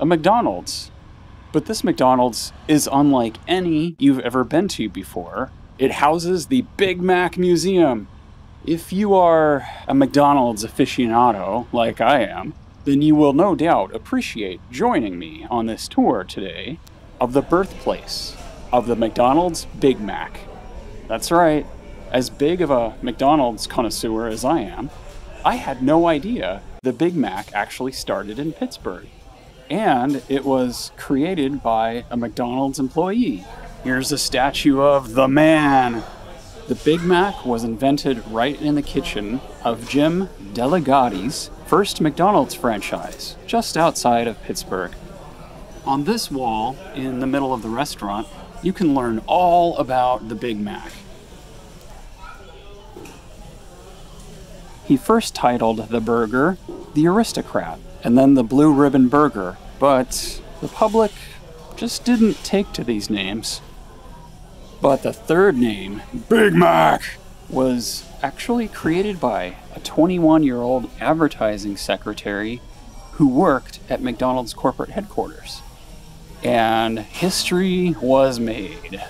a McDonald's. But this McDonald's is unlike any you've ever been to before. It houses the Big Mac Museum. If you are a McDonald's aficionado, like I am, then you will no doubt appreciate joining me on this tour today of the birthplace of the McDonald's Big Mac. That's right, as big of a McDonald's connoisseur as I am, I had no idea the Big Mac actually started in Pittsburgh. And it was created by a McDonald's employee. Here's a statue of the man. The Big Mac was invented right in the kitchen of Jim Delligatti's first McDonald's franchise, just outside of Pittsburgh. On this wall, in the middle of the restaurant, you can learn all about the Big Mac. He first titled the burger the Aristocrat, and then the Blue Ribbon Burger, but the public just didn't take to these names. But the third name, Big Mac, was actually created by a 21-year-old advertising secretary who worked at McDonald's corporate headquarters. And history was made.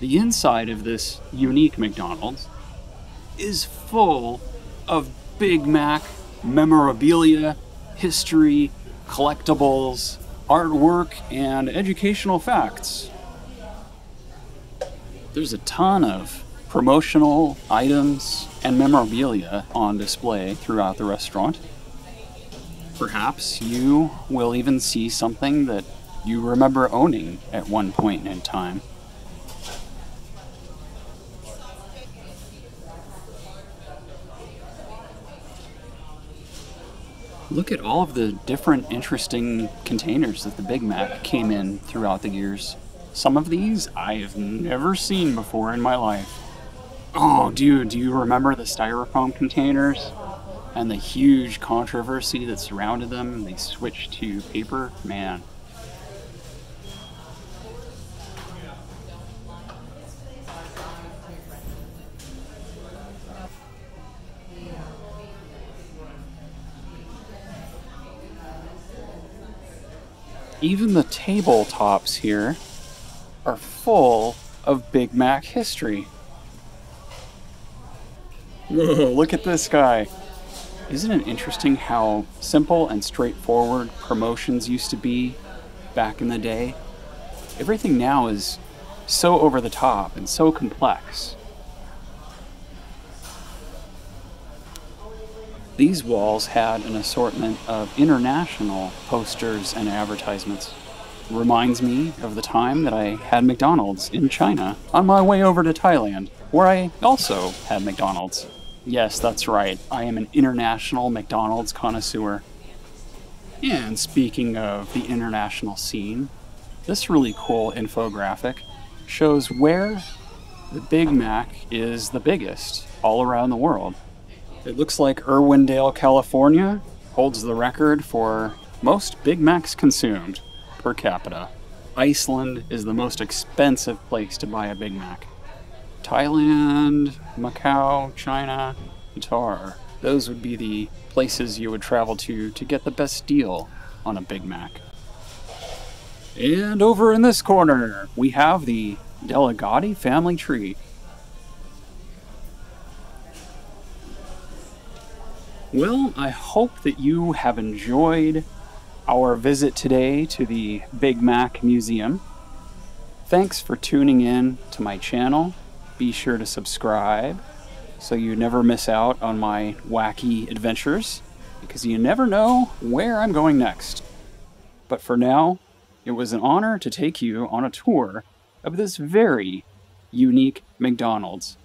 The inside of this unique McDonald's is full of Big Mac memorabilia, history, collectibles, artwork, and educational facts. There's a ton of promotional items and memorabilia on display throughout the restaurant. Perhaps you will even see something that you remember owning at one point in time. Look at all of the different interesting containers that the Big Mac came in throughout the years. Some of these I have never seen before in my life. Oh, dude, do you remember the styrofoam containers and the huge controversy that surrounded them? They switched to paper, man. Even the tabletops here are full of Big Mac history. Whoa, look at this guy. Isn't it interesting how simple and straightforward promotions used to be back in the day? Everything now is so over the top and so complex. These walls had an assortment of international posters and advertisements. Reminds me of the time that I had McDonald's in China on my way over to Thailand, where I also had McDonald's. Yes, that's right, I am an international McDonald's connoisseur. And speaking of the international scene, this really cool infographic shows where the Big Mac is the biggest all around the world. It looks like Irwindale, California holds the record for most Big Macs consumed per capita. Iceland is the most expensive place to buy a Big Mac. Thailand, Macau, China, Qatar. Those would be the places you would travel to get the best deal on a Big Mac. And over in this corner, we have the Delligatti family tree. Well, I hope that you have enjoyed our visit today to the Big Mac Museum. Thanks for tuning in to my channel. Be sure to subscribe so you never miss out on my wacky adventures, because you never know where I'm going next. But for now, it was an honor to take you on a tour of this very unique McDonald's.